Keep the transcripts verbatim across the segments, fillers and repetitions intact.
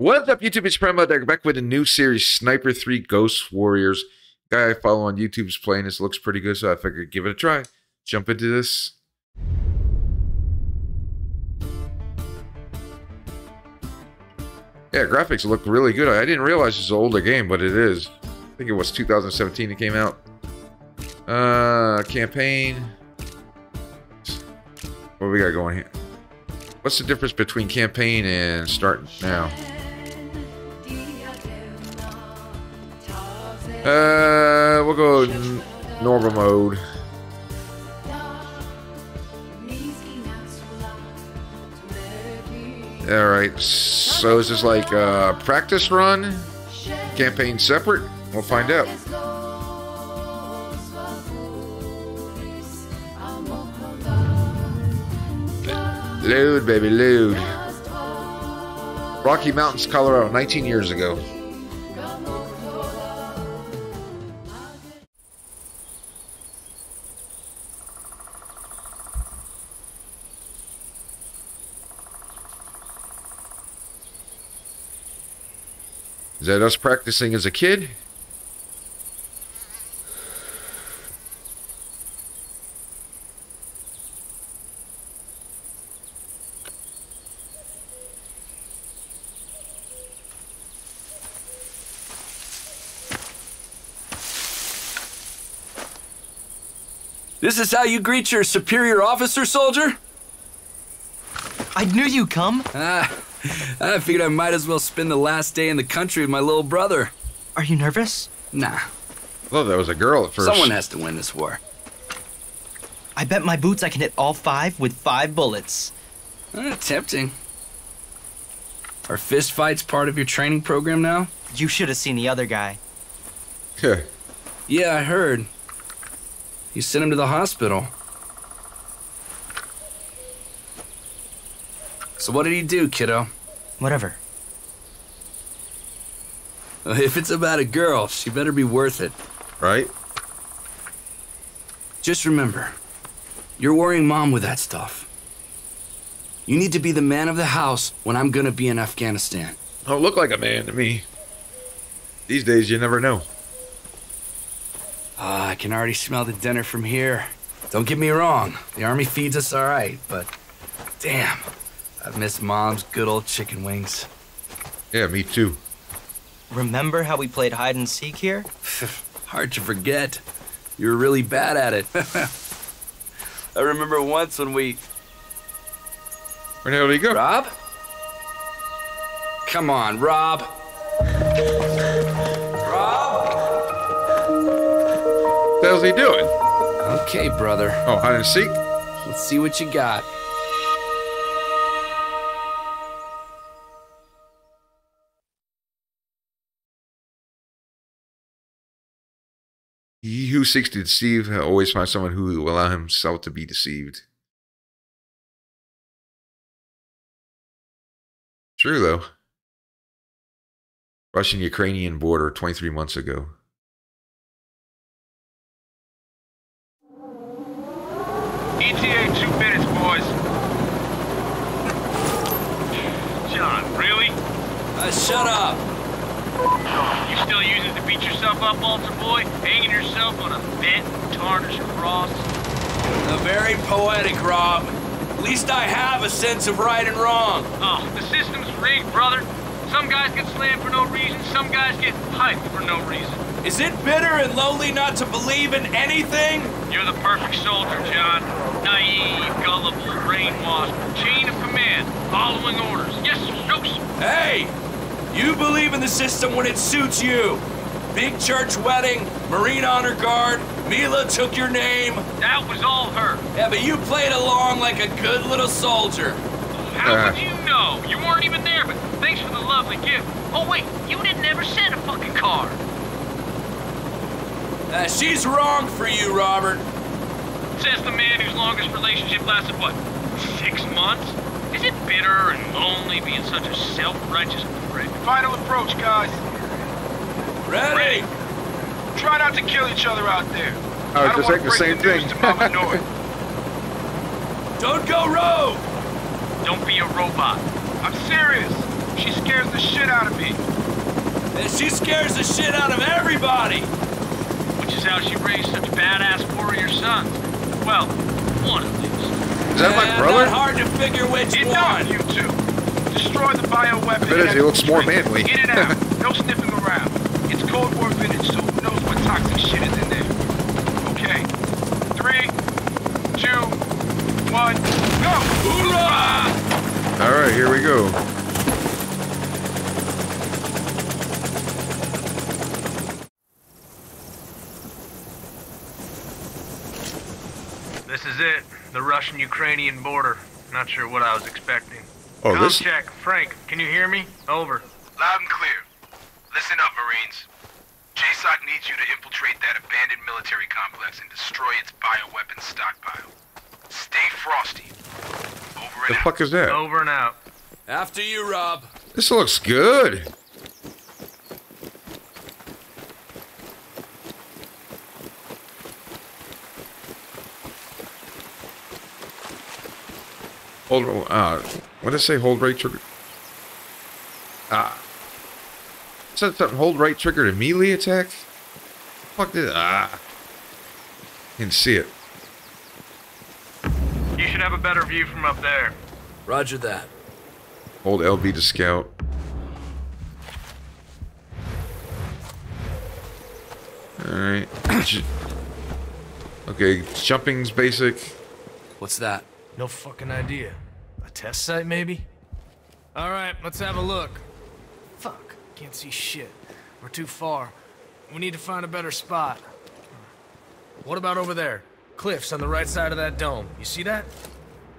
What's up, YouTube? It's Mental Dagger back with a new series, Sniper three Ghost Warriors. Guy I follow on YouTube is playing this. Looks pretty good, so I figured give it a try. Jump into this. Yeah, graphics look really good. I didn't realize it's an older game, but it is. I think it was two thousand seventeen it came out. Uh, campaign. What do we got going here? What's the difference between campaign and start now? Uh, we'll go normal mode. All right, so is this like a practice run? Campaign separate? We'll find out. Load, baby, load. Rocky Mountains, Colorado, nineteen years ago. Is that us practicing as a kid? This is how you greet your superior officer, soldier? I knew you'd come. Ah, I figured I might as well spend the last day in the country with my little brother. Are you nervous? Nah. I thought that was a girl at first. Someone has to win this war. I bet my boots I can hit all five with five bullets. Ah, tempting. Are fist fights part of your training program now? You should have seen the other guy. Yeah, I heard. You sent him to the hospital. So what did he do, kiddo? Whatever. If it's about a girl, she better be worth it. Right? Just remember, you're worrying Mom with that stuff. You need to be the man of the house when I'm gonna be in Afghanistan. Don't look like a man to me. These days, you never know. Ah, uh, I can already smell the dinner from here. Don't get me wrong, the Army feeds us all right, but damn, I've missed Mom's good old chicken wings. Yeah, me too. Remember how we played hide and seek here? Hard to forget. You were really bad at it. I remember once when we... Where the hell did he go? Rob? Come on, Rob. What the hell's he doing? Okay, brother. Oh, hide and seek? Let's see what you got. He who seeks to deceive always finds someone who will allow himself to be deceived. True, though. Russian-Ukrainian border, twenty-three months ago. E T A two minutes, boys. John, really? Uh, shut up. You still using to beat yourself up, altar boy? Hanging yourself on a bent, tarnished cross? A very poetic, Rob. At least I have a sense of right and wrong. Oh, the system's rigged, brother. Some guys get slammed for no reason. Some guys get hyped for no reason. Is it bitter and lonely not to believe in anything? You're the perfect soldier, John. Naive, gullible, brainwashed, chain of command, following orders. Yes, sir. No, sir. Hey! You believe in the system when it suits you. Big church wedding, Marine honor guard, Mila took your name. That was all her. Yeah, but you played along like a good little soldier. How uh. would you know? You weren't even there, but thanks for the lovely gift. Oh, wait, you didn't ever send a fucking card. Uh, she's wrong for you, Robert. Says the man whose longest relationship lasted, what, six months? Is it bitter and lonely being such a self-righteous prick? Final approach, guys. Ready? Ready. Try not to kill each other out there. Oh, I don't want to break the news to Mama North. Don't go rogue! Don't be a robot. I'm serious. She scares the shit out of me. And she scares the shit out of everybody! Which is how she raised such badass warrior sons. Well, one of these. Is that yeah, my brother? It's hard to figure which it's one. It's on you two. Destroy the bioweapon. I bet he looks more manly. Get it out. No sniffing around. It's Cold War vintage, so who knows what toxic shit is in there. Okay. Three, two, one, go! Hoorah! Alright, here we go. This is it. The Russian-Ukrainian border. Not sure what I was expecting. Oh, Com this... check. Frank, can you hear me? Over. Loud and clear. Listen up, Marines. J SOC needs you to infiltrate that abandoned military complex and destroy its bioweapon stockpile. Stay frosty. Over and the out. The fuck is that? Over and out. After you, Rob. This looks good. Hold, uh, what did I say? Hold right trigger. Ah. Uh, said something, hold right trigger to melee attack? Fuck this. Ah. Didn't see it. You should have a better view from up there. Roger that. Hold L B to scout. Alright. Okay, jumping's basic. What's that? No fucking idea. A test site, maybe? Alright, let's have a look. Fuck, can't see shit. We're too far. We need to find a better spot. What about over there? Cliffs on the right side of that dome. You see that?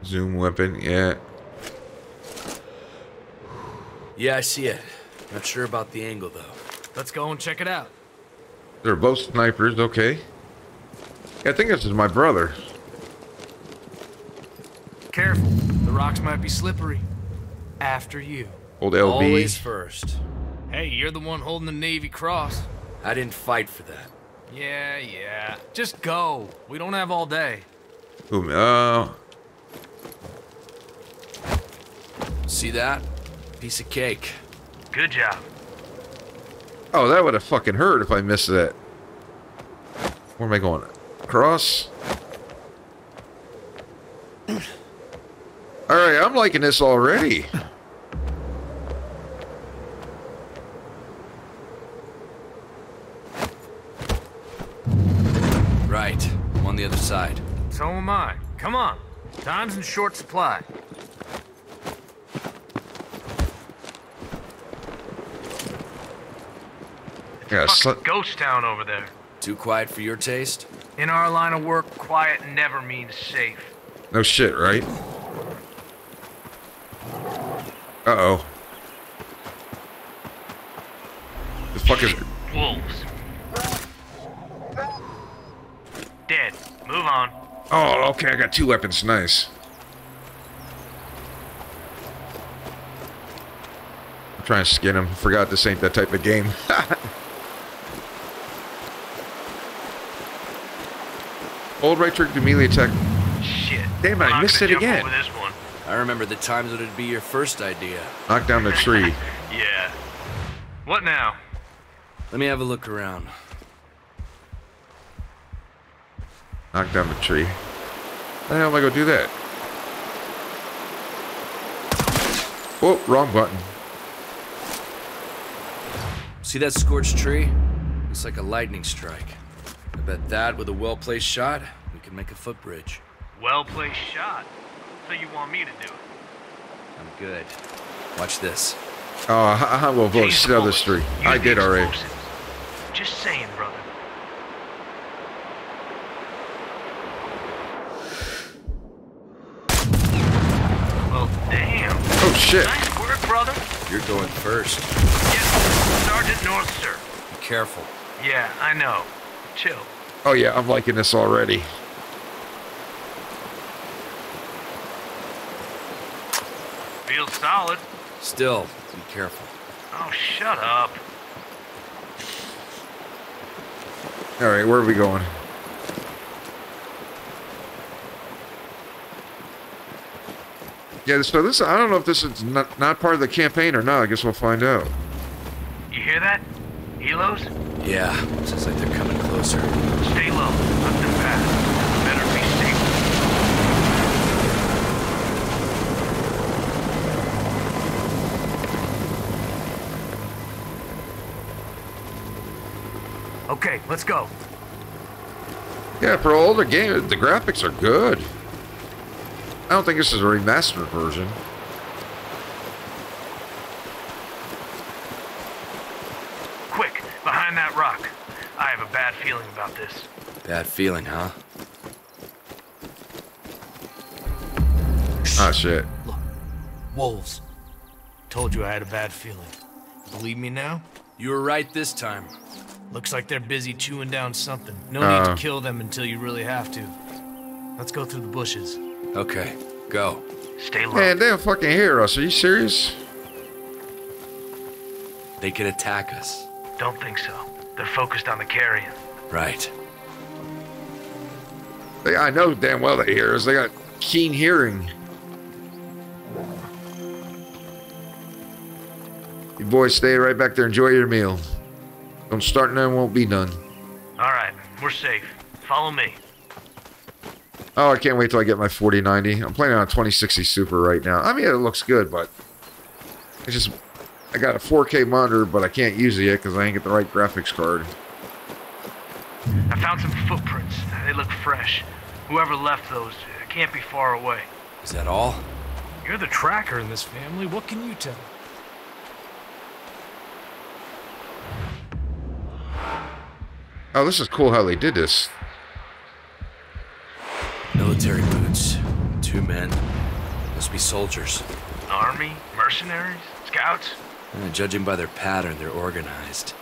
Zoom weapon, yeah. Yeah, I see it. Not sure about the angle, though. Let's go and check it out. They're both snipers, okay. Yeah, I think this is my brother. Careful, the rocks might be slippery. After you. Old L B. Always first. Hey, you're the one holding the Navy Cross. I didn't fight for that. Yeah, yeah. Just go. We don't have all day. Ooh, no. See that? Piece of cake. Good job. Oh, that would have fucking hurt if I missed that. Where am I going? Cross? All right, I'm liking this already. Right, I'm on the other side. So am I. Come on. Time's in short supply. It's yeah, a fucking ghost town over there. Too quiet for your taste? In our line of work, quiet never means safe. No shit, right? Uh-oh. The fuck is... Wolves. Dead. Move on. Oh, okay, I got two weapons. Nice. I'm trying to skin him. Forgot this ain't that type of game. Old right trick to melee attack. Shit. Damn it, I missed it again. I remember the times that it'd be your first idea. Knock down the tree. Yeah. What now? Let me have a look around. Knock down the tree. How the hell am I gonna do that? Whoa, wrong button. See that scorched tree? Looks like a lightning strike. I bet that, with a well-placed shot, we can make a footbridge. Well-placed shot? So you want me to do it? I'm good. Watch this. Oh, I, I will vote sell this tree. I did already. Explosive. Just saying, brother. Well, damn. Oh shit. Nice work, brother. You're going first. Yes, Sergeant North, sir. Be careful. Yeah, I know. Chill. Oh yeah, I'm liking this already. Feels solid. Still, be careful. Oh, shut up. All right, where are we going? Yeah, so this, I don't know if this is not, not part of the campaign or not. I guess we'll find out. You hear that? Helos? Yeah, sounds like they're coming closer. Stay low, up the path. Better be safe. Okay, let's go. Yeah, for an older game, the graphics are good. I don't think this is a remastered version. Quick, behind that rock. I have a bad feeling about this. Bad feeling, huh? Oh, shit. Look, wolves. Told you I had a bad feeling. Believe me now? You were right this time. Looks like they're busy chewing down something. No uh. need to kill them until you really have to. Let's go through the bushes. Okay, go. Stay low. Man, they don't fucking hear us. Are you serious? They could attack us. Don't think so. They're focused on the carrion. Right. They, I know damn well they hear us. They got keen hearing. You boys stay right back there. Enjoy your meal. Don't start none, won't be done. All right, we're safe. Follow me. Oh, I can't wait till I get my forty ninety. I'm playing on a twenty sixty Super right now. I mean, it looks good, but it's just, I got a four K monitor, but I can't use it yet because I ain't get the right graphics card. I found some footprints. They look fresh. Whoever left those can't be far away. Is that all? You're the tracker in this family. What can you tell? Oh, this is cool how they did this. Military boots. Two men. Must be soldiers. Army? Mercenaries? Scouts? And judging by their pattern, they're organized.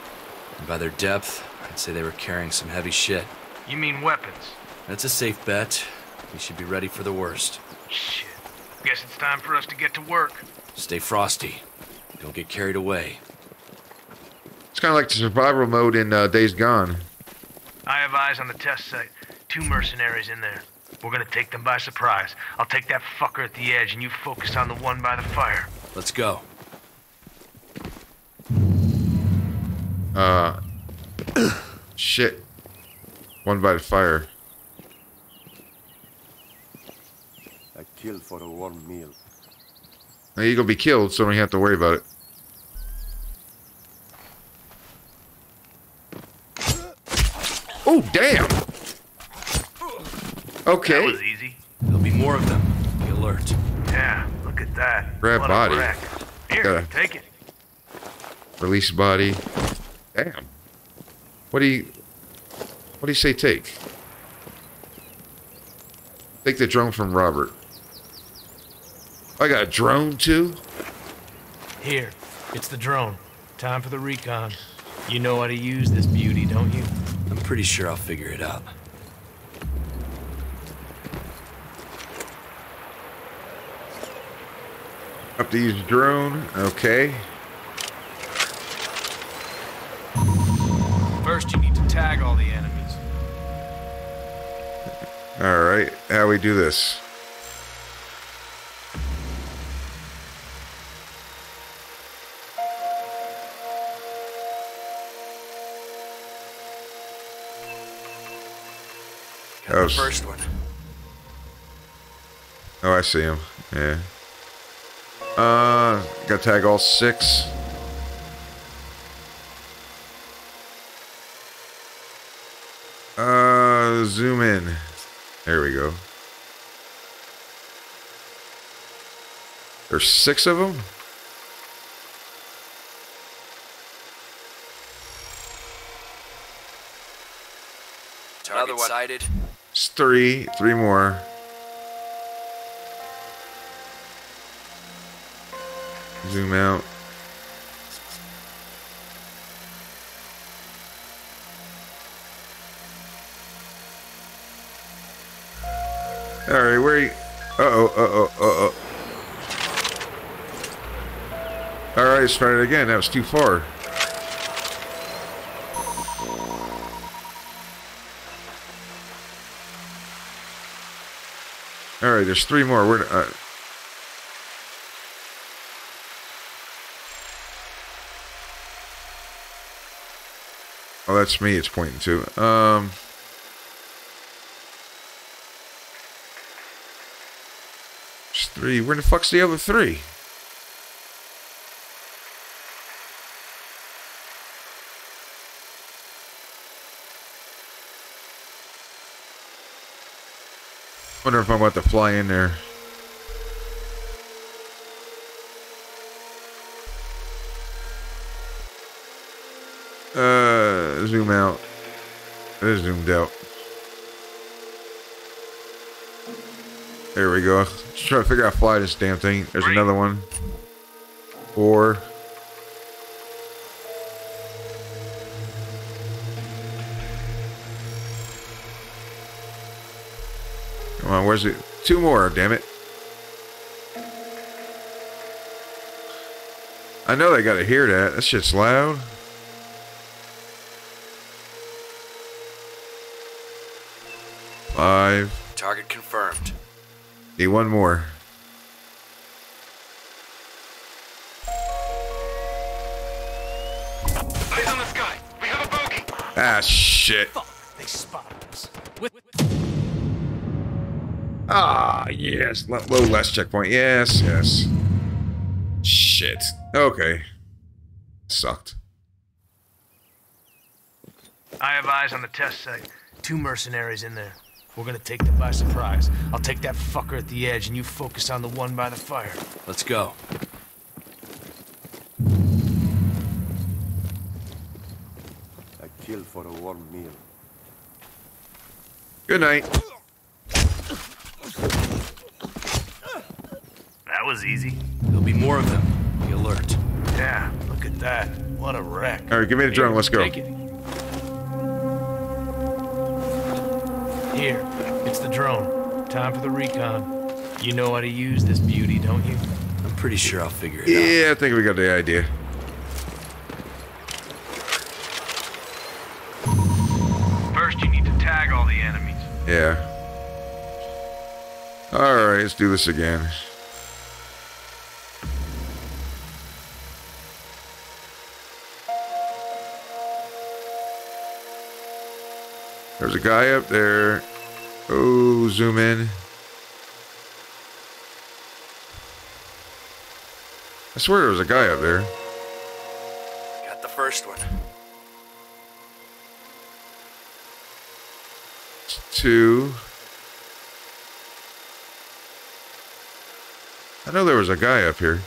And by their depth, I'd say they were carrying some heavy shit. You mean weapons? That's a safe bet. We should be ready for the worst. Shit. Guess it's time for us to get to work. Stay frosty. Don't get carried away. It's kind of like the survival mode in uh, Days Gone. I have eyes on the test site. Two mercenaries in there. We're gonna take them by surprise. I'll take that fucker at the edge and you focus on the one by the fire. Let's go. Uh... shit. One by the fire. I killed for a warm meal. Now you're gonna be killed, so we don't have to worry about it. Oh, damn! Okay. That was easy. There'll be more of them. Be alert. Yeah, look at that. Grab what body. Here, gotta take it. Release body. Damn. What do you... What do you say take? Take the drone from Robert. I got a drone, too? Here. It's the drone. Time for the recon. You know how to use this beauty, don't you? I'm pretty sure I'll figure it out. Up to use the drone, okay. First, you need to tag all the enemies. All right, how we do this? Got oh, the first one. Oh, I see him. Yeah. Uh, gotta tag all six. Uh, zoom in. There we go. There's six of them? Another one. It's three. Three more. Zoom out. All right, where are you? Uh-oh, uh-oh, uh-oh. All right, let's try it again. That was too far. All right, there's three more. Where... Uh, Well, that's me it's pointing to. Um... There's three. Where the fuck's the other three? I wonder if I'm about to fly in there. Uh, zoom out. It is zoomed out. There we go. Let's try to figure out how to fly this damn thing. There's another one. Four. Come on, where's it? Two more, damn it. I know they gotta hear that. That shit's loud. Five. Target confirmed. Need one more. Eyes on the sky. We have a bogey. Ah, shit. Fuck. They spotted us. With Ah, yes. Low last checkpoint. Yes, yes. Shit. Okay. Sucked. I have eyes on the test site. Two mercenaries in there. We're gonna take them by surprise. I'll take that fucker at the edge and you focus on the one by the fire. Let's go. I kill for a warm meal. Good night. That was easy. There'll be more of them. Be alert. Yeah, look at that. What a wreck. All right, give me the drone. Let's go. Take it. Here, it's the drone. Time for the recon. You know how to use this beauty, don't you? I'm pretty sure I'll figure it yeah, out. Yeah, I think we got the idea. First, you need to tag all the enemies. Yeah. All right, let's do this again. There's a guy up there. Oh, zoom in. I swear there was a guy up there. Got the first one. Two. I know there was a guy up here.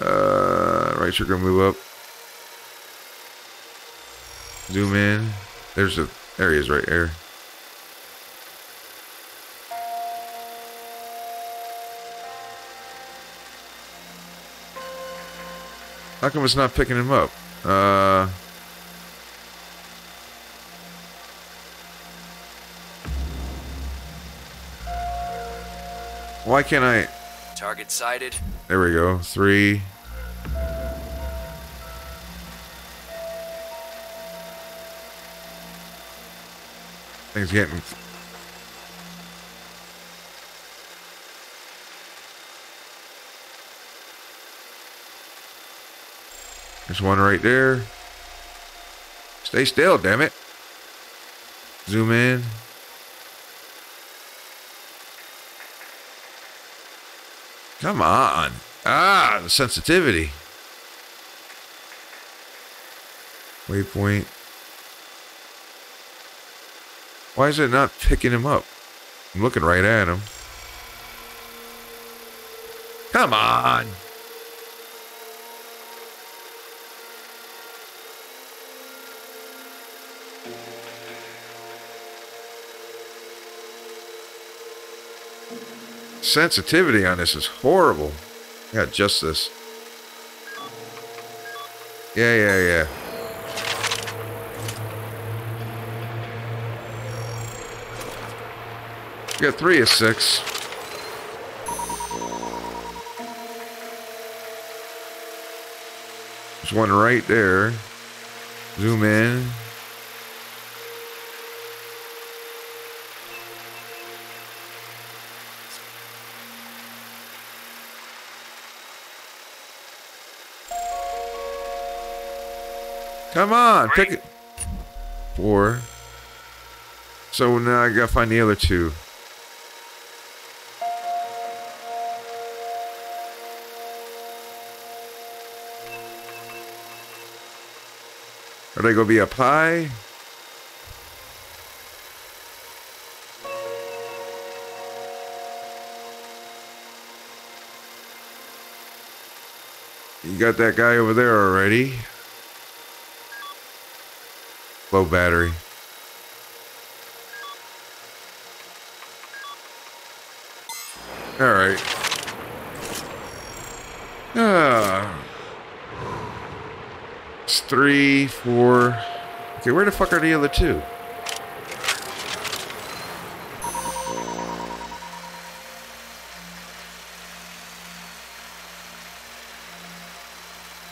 Uh, right trigger move up. Zoom in. There's a, there he is right there. How come it's not picking him up? Uh, why can't I? Target sighted. There we go. Three. Things getting. There's one right there. Stay still, damn it. Zoom in. Come on. Ah, the sensitivity. Waypoint. Why is it not picking him up? I'm looking right at him. Come on! Sensitivity on this is horrible. I got just this. Yeah, yeah, yeah. We got three of six. There's one right there. Zoom in. Come on, Three. pick it. Four. So now I gotta find the other two. Are they gonna be up high? You got that guy over there already. Low battery. All right. Ah. It's three, four. Okay, where the fuck are the other two?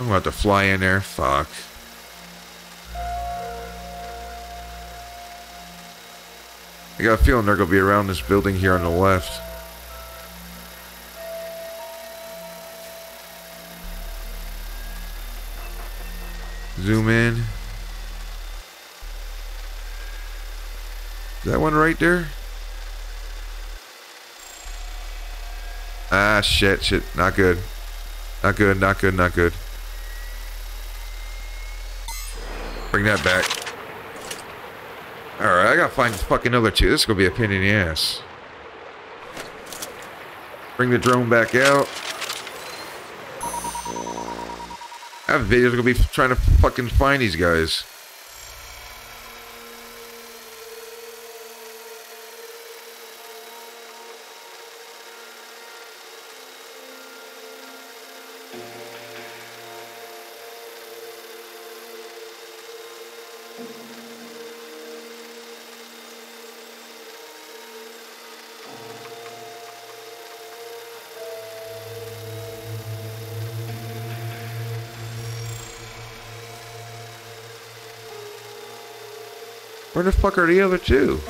I'm about to fly in there. Fuck. I got a feeling they're gonna be around this building here on the left. Zoom in. Is that one right there? Ah, shit, shit. Not good. Not good, not good, not good. Bring that back. Alright, I gotta find the fucking other two. This is gonna be a pain in the ass. Bring the drone back out. That video's gonna be trying to fucking find these guys. Where the fuck are the other two?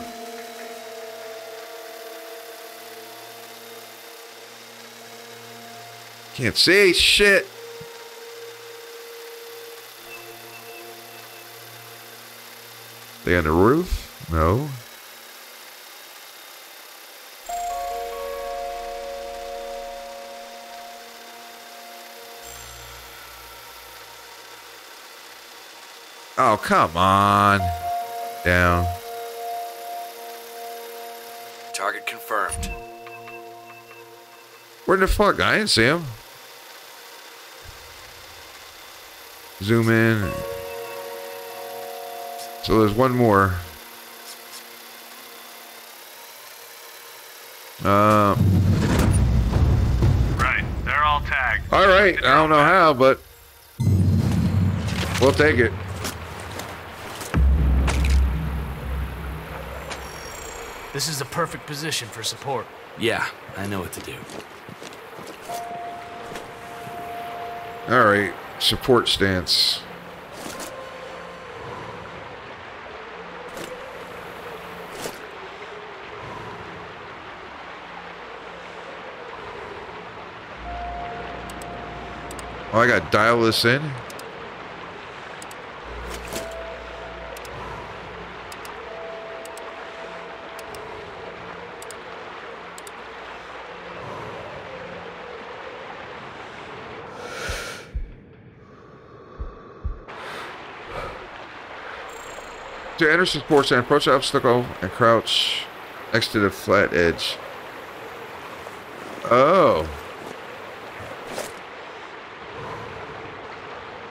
Can't see shit. They on the roof? No. Oh, come on. Down. Target confirmed. Where the fuck? I didn't see him. Zoom in. So there's one more. Uh. Right. They're all tagged. All right. I don't know how, but we'll take it. This is the perfect position for support. Yeah, I know what to do. Alright, support stance. Oh, I gotta dial this in. To enter support stand, approach the obstacle and crouch next to the flat edge. Oh.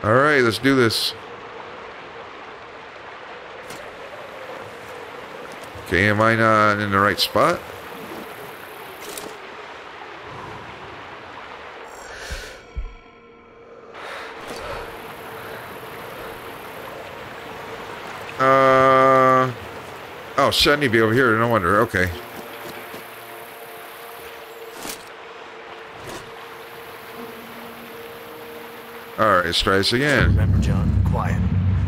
Alright, let's do this. Okay, am I not in the right spot? Oh, shit, I need to be over here, no wonder. Okay. Alright, let's try this again. Remember, John, quiet.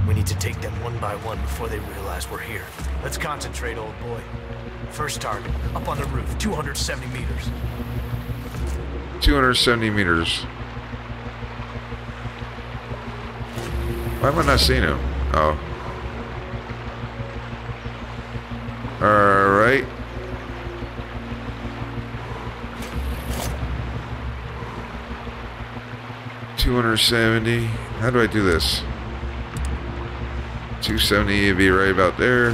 We need to take them one by one before they realize we're here. Let's concentrate, old boy. First target, up on the roof, two hundred seventy meters. two hundred seventy meters. Why have I not seen him? Oh. Alright. two seventy. How do I do this? two seventy would be right about there.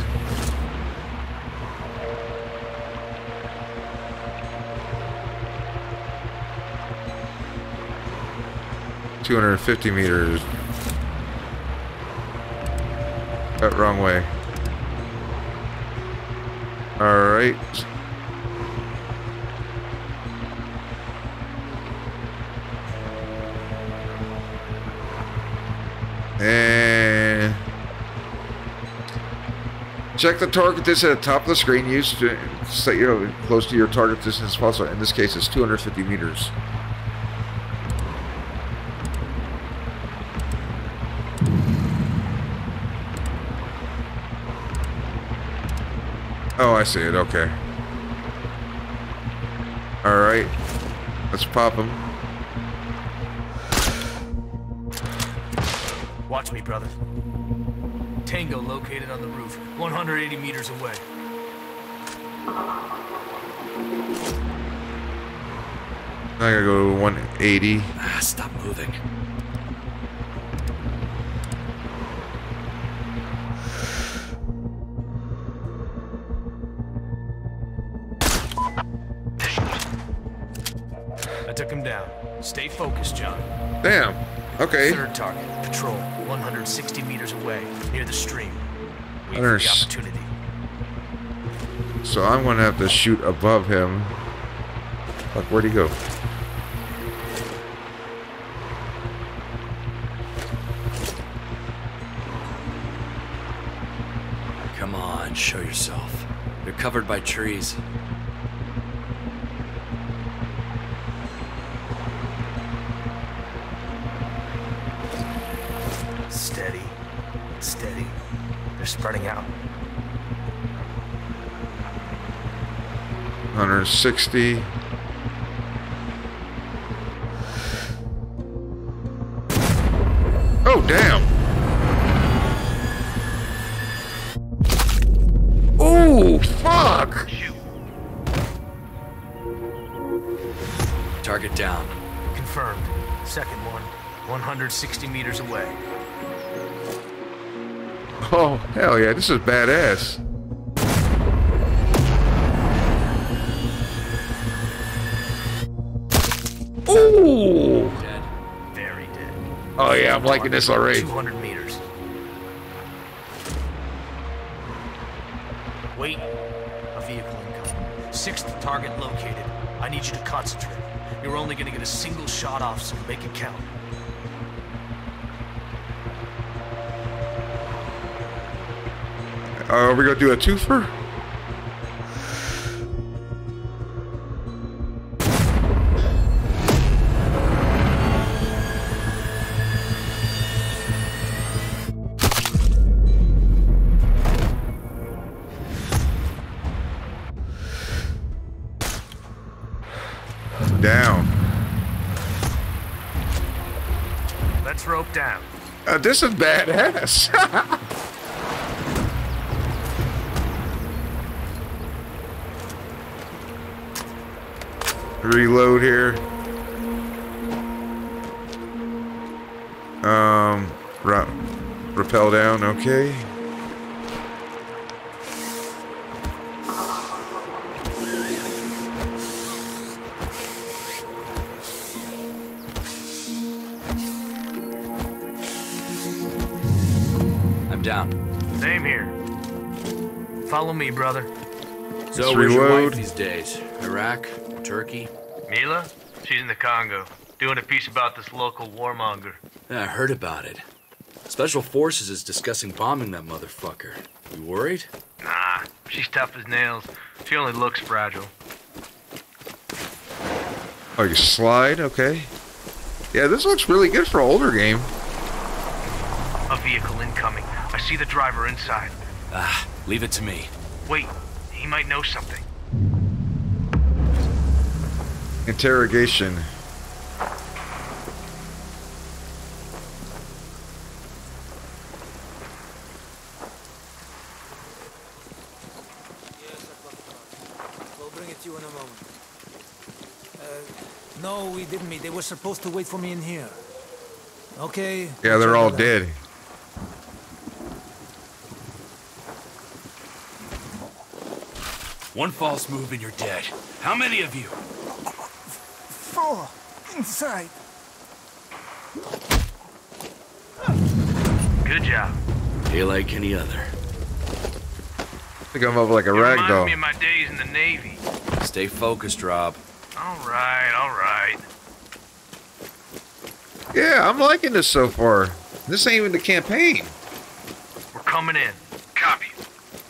two hundred fifty meters. That wrong way. Alright. And check the target distance at the top of the screen. Use to set you close to your target distance as possible. In this case, it's two hundred fifty meters. Oh, I see it. Okay. All right. Let's pop him. Watch me, brother. Tango located on the roof, one hundred eighty meters away. I gotta go to one eighty. Ah, stop moving. Stay focused, John. Damn. Okay. Third target, patrol, one hundred sixty meters away, near the stream. Wait for the opportunity. So I'm gonna have to shoot above him. Fuck, where'd he go? Come on, show yourself. They're covered by trees. Spreading out. one hundred sixty. Oh, damn. Oh, fuck. Target down. Confirmed. Second one, one hundred sixty meters away. Oh, hell yeah, this is badass. Ooh! Dead. Very dead. Oh yeah, I'm liking this already. two hundred meters. Wait. A vehicle incoming. Sixth target located. I need you to concentrate. You're only gonna get a single shot off, so make it count. Are we gonna do a twofer? Down. Let's rope down. Uh, this is badass. Reload here. Um, ra rappel down, okay. I'm down. Same here. Follow me, brother. So where's your wife these days? Iraq? Turkey? Mila? She's in the Congo, doing a piece about this local warmonger. Yeah, I heard about it. Special Forces is discussing bombing that motherfucker. You worried? Nah, she's tough as nails. She only looks fragile. Oh, you slide? Okay. Yeah, this looks really good for an older game. A vehicle incoming. I see the driver inside. Ah, leave it to me. Wait, he might know something. Interrogation. you in a moment. Uh, no, we didn't meet. They were supposed to wait for me in here. Okay. Yeah, they're all dead. One false move and you're dead. How many of you? Four. Inside. Good job. Day like any other. I think I'm over like a rag doll. Reminds me of my days in the Navy. Stay focused, Rob. All right, all right. Yeah, I'm liking this so far. This ain't even the campaign. We're coming in. Copy.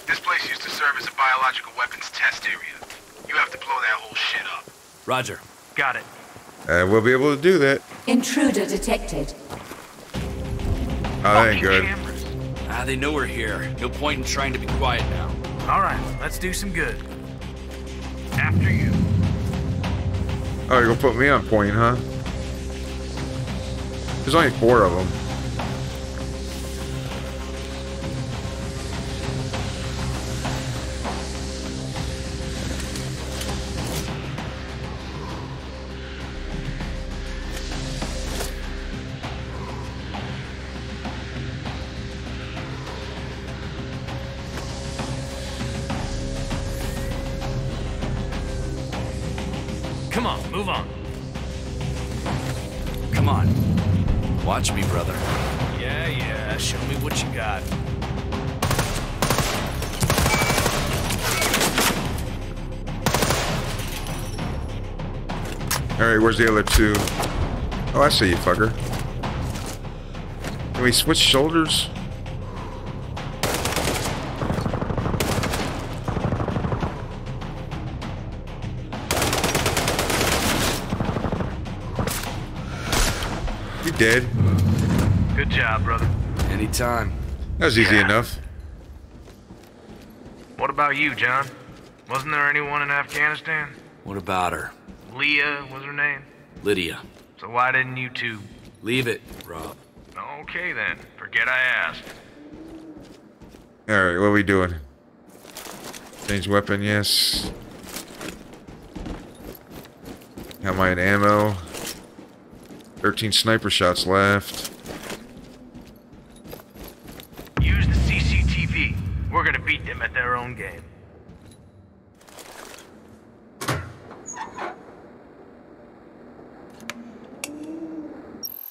This place used to serve as a biological weapons test area. You have to blow that whole shit up. Roger. Got it. And we'll be able to do that. Intruder detected. Oh, that ain't good. Cameras. Ah, they know we're here. No point in trying to be quiet now. All right, let's do some good. After you. Oh, you're gonna put me on point, huh? There's only four of them. Where's the other two? Oh, I see you, fucker. Can we switch shoulders? You dead. Good job, brother. Anytime. That was easy yeah. enough. What about you, John? Wasn't there anyone in Afghanistan? What about her? Leah was her name? Lydia. So why didn't you two... Leave it, Rob. Okay then. Forget I asked. Alright, what are we doing? Change weapon, yes. How am I in ammo? thirteen sniper shots left. Use the C C T V. We're gonna beat them at their own game.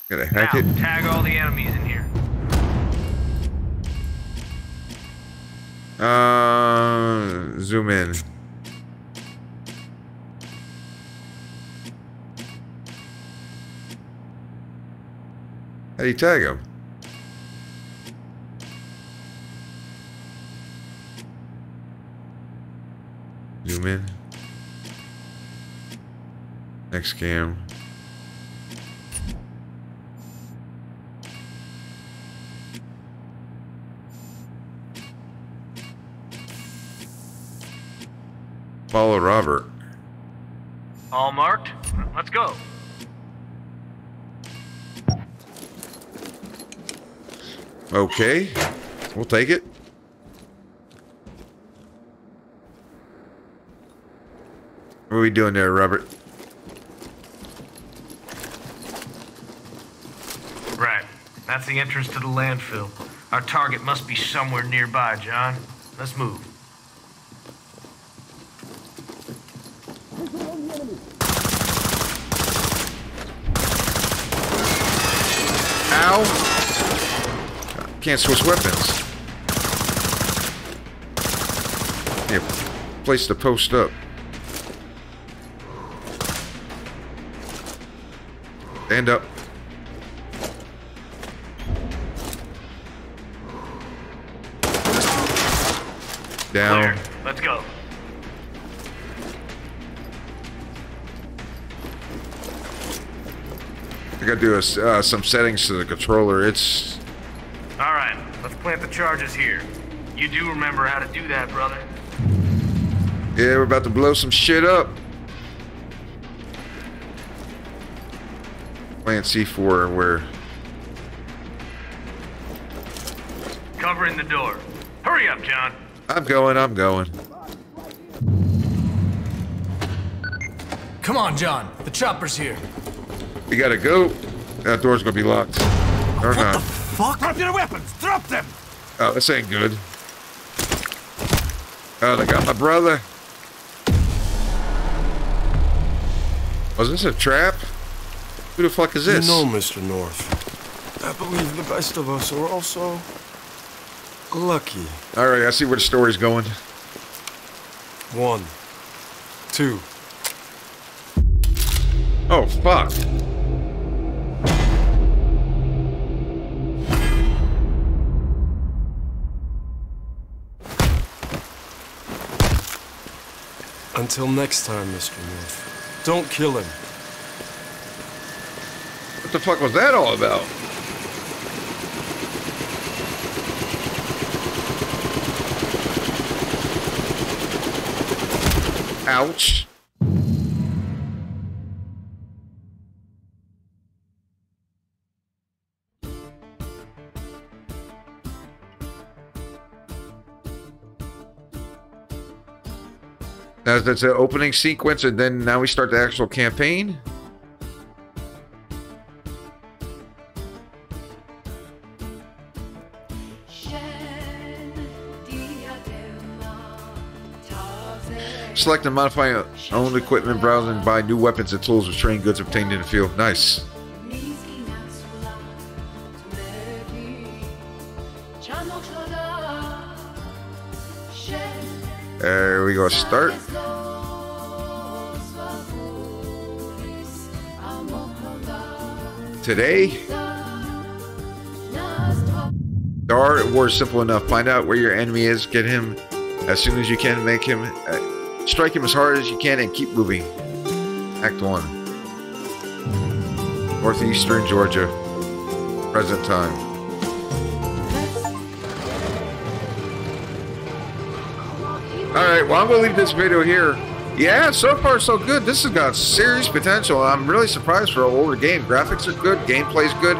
Gotta hack now, it. Tag all the enemies in here. Uh, zoom in. How do you tag them? Zoom in. Next cam. Follow Robert. All marked? Let's go. Okay. We'll take it. What are we doing there, Robert? Right. That's the entrance to the landfill. Our target must be somewhere nearby, John. Let's move. Ow. Can't switch weapons. Yeah, place the post up. Stand up. Down. Clear. Let's go. I gotta do a, uh, some settings to the controller. It's all right. Let's plant the charges here. You do remember how to do that, brother? Yeah, we're about to blow some shit up. Plant C four. Where? Covering the door. Hurry up, John. I'm going. I'm going. Come on, John. The chopper's here. We gotta go. That door's gonna be locked. Or what not. The fuck? Drop your weapons! Drop them! Oh, this ain't good. Oh, they got my brother. Was this a trap? Who the fuck is this? You know, Mister North, I believe the best of us are also lucky. All right, I see where the story's going. One. Two. Oh, fuck. Until next time, Mister North. Don't kill him. What the fuck was that all about? Ouch. Now that's the opening sequence, and then now we start the actual campaign. Select and modify own equipment, browse and buy new weapons and tools with trained goods obtained in the field. Nice. There we go. Start. Today. The art of war is simple enough. Find out where your enemy is. Get him as soon as you can. Make him... Uh, Strike him as hard as you can and keep moving. Act one. Northeastern Georgia. Present time. Alright, well I'm going to leave this video here. Yeah, so far so good. This has got serious potential. I'm really surprised for an older game. Graphics are good. Gameplay's good.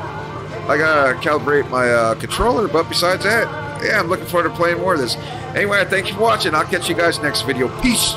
I gotta calibrate my uh, controller, but besides that, yeah, I'm looking forward to playing more of this. Anyway, thank you for watching. I'll catch you guys next video. Peace.